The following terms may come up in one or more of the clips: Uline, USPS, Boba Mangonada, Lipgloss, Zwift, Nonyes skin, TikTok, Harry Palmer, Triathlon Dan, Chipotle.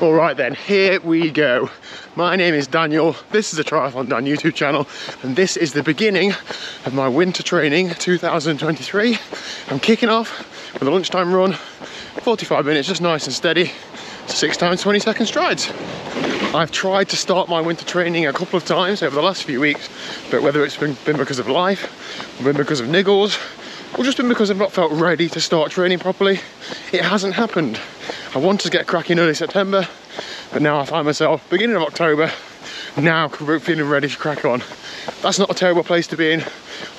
All right then, here we go. My name is Daniel, this is the Triathlon Dan YouTube channel, and this is the beginning of my winter training 2023. I'm kicking off with a lunchtime run, 45 minutes, just nice and steady, 6 times 20-second strides. I've tried to start my winter training a couple of times over the last few weeks, but whether it's been because of life, or been because of niggles, or just been because I've not felt ready to start training properly, it hasn't happened. I wanted to get cracking early September, but now I find myself beginning of October, now feeling ready to crack on. That's not a terrible place to be in.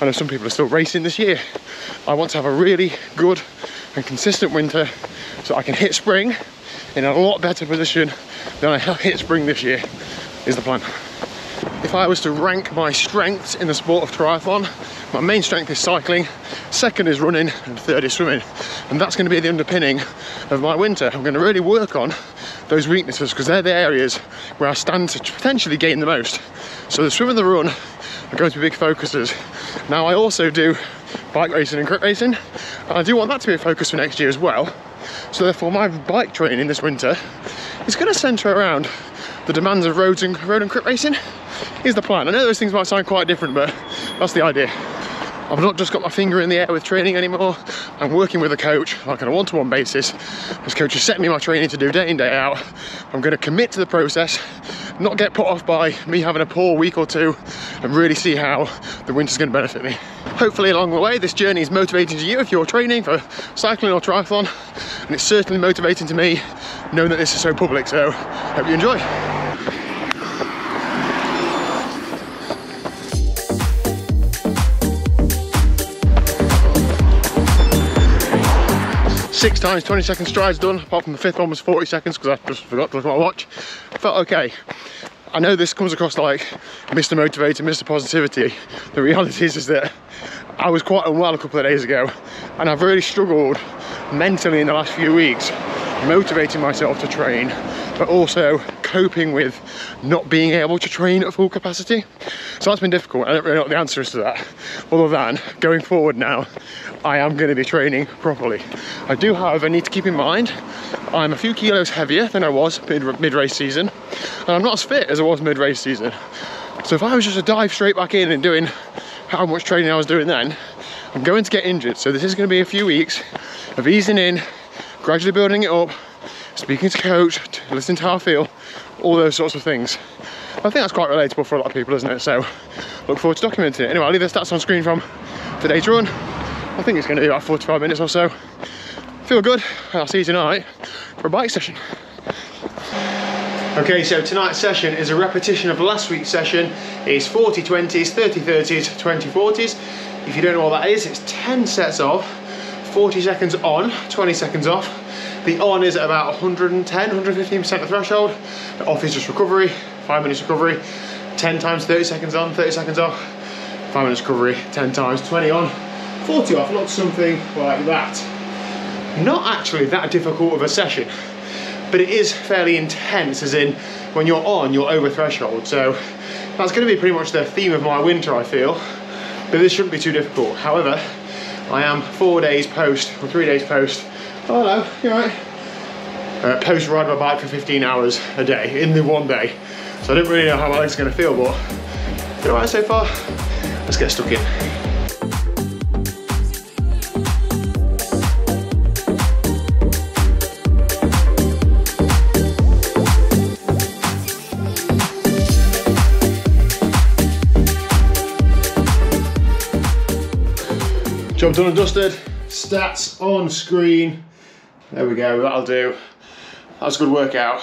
I know some people are still racing this year. I want to have a really good and consistent winter so I can hit spring in a lot better position than I hit spring this year, is the plan. If I was to rank my strengths in the sport of triathlon, my main strength is cycling, second is running, and third is swimming. And that's going to be the underpinning of my winter. I'm going to really work on those weaknesses because they're the areas where I stand to potentially gain the most. So the swim and the run are going to be big focuses. Now I also do bike racing and crit racing, and I do want that to be a focus for next year as well. So therefore my bike training this winter is going to centre around the demands of road and crit racing, is the plan. I know those things might sound quite different, but that's the idea. I've not just got my finger in the air with training anymore. I'm working with a coach, like on a one-to-one basis. This coach has set me my training to do day in, day out. I'm going to commit to the process, not get put off by me having a poor week or two, and really see how the winter's going to benefit me. Hopefully along the way, this journey is motivating to you if you're training for cycling or triathlon, and it's certainly motivating to me knowing that this is so public, so hope you enjoy. Six times 20-second strides done, apart from the fifth one was 40 seconds because I just forgot to look at my watch. Felt okay. I know this comes across like Mr. Motivator, Mr. Positivity. The reality is that I was quite unwell a couple of days ago, and I've really struggled mentally in the last few weeks motivating myself to train, but also coping with not being able to train at full capacity. So that's been difficult. I don't really know what the answer is to that, other than going forward now, I am going to be training properly. I do, however, need to keep in mind I'm a few kilos heavier than I was mid-race season, and I'm not as fit as I was mid-race season. So if I was just to dive straight back in and doing how much training I was doing then, I'm going to get injured. So this is going to be a few weeks of easing in, gradually building it up, speaking to coach, listening to how I feel, all those sorts of things. I think that's quite relatable for a lot of people, isn't it? So look forward to documenting it. Anyway, I'll leave the stats on screen from today's run. I think it's going to be about 45 minutes or so. Feel good, and I'll see you tonight for a bike session. Okay, so tonight's session is a repetition of last week's session. It's 40 20s, 30 30s, 20 40s. If you don't know what that is, it's 10 sets of 40 seconds on, 20 seconds off. The on is at about 110, 115% of threshold. The off is just recovery, 5 minutes recovery, 10 times 30 seconds on, 30 seconds off, 5 minutes recovery, 10 times 20 on, 40 off, not something like that. Not actually that difficult of a session, but it is fairly intense, as in when you're on, you're over threshold. So that's going to be pretty much the theme of my winter, I feel, but this shouldn't be too difficult. However, I am 4 days post, or 3 days post, oh hello, you all right? Post ride my bike for 15 hours a day, in the one day. So I don't really know how my legs are gonna feel, but you all right so far? Let's get stuck in. Job done and dusted, stats on screen. There we go, that'll do. That's a good workout.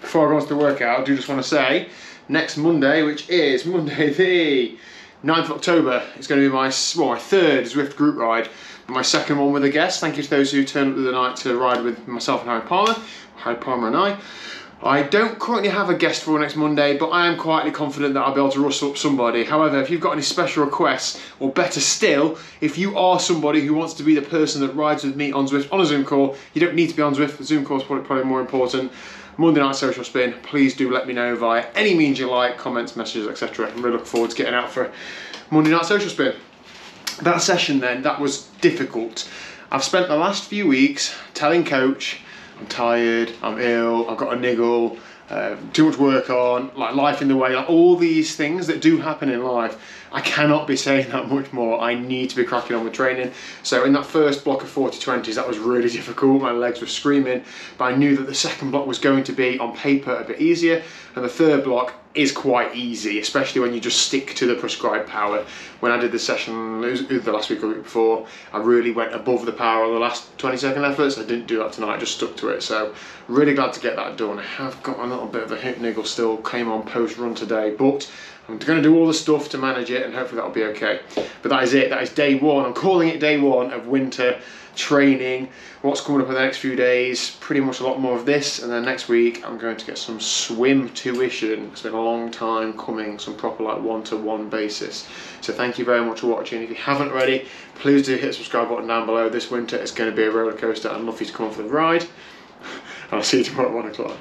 Before I go on to the workout, I do just want to say, next Monday, which is Monday the 9th of October, it's going to be my third Zwift group ride, my second one with a guest. Thank you to those who turned up the night to ride with myself and Harry Palmer and I. I don't currently have a guest for next Monday, but I am quietly confident that I'll be able to rustle up somebody. However, if you've got any special requests, or better still, if you are somebody who wants to be the person that rides with me on Zwift on a Zoom call, you don't need to be on Zwift, the Zoom call is probably more important. Monday Night Social Spin, please do let me know via any means you like, comments, messages, etc. I'm really looking forward to getting out for Monday Night Social Spin. That session then, that was difficult. I've spent the last few weeks telling coach I'm tired, I'm ill, I've got a niggle, too much work on, like life in the way, like all these things that do happen in life. I cannot be saying that much more. I need to be cracking on with training. So in that first block of 40-20s, that was really difficult. My legs were screaming, but I knew that the second block was going to be on paper a bit easier, and the third block is quite easy, especially when you just stick to the prescribed power. When I did the session the last week or week before, I really went above the power on the last 20-second efforts. I didn't do that tonight, I just stuck to it. So really glad to get that done. I have got a little bit of a hip niggle still, came on post-run today, but I'm going to do all the stuff to manage it and hopefully that'll be okay. But that is it, that is day one. I'm calling it day one of winter training. What's coming up in the next few days, pretty much a lot more of this, and then next week I'm going to get some swim tuition. It's been a long time coming, some proper like one-to-one basis. So thank you very much for watching. If you haven't already, please do hit the subscribe button down below. This winter is going to be a roller coaster. I'd love you to come for the ride. I'll see you tomorrow at 1 o'clock.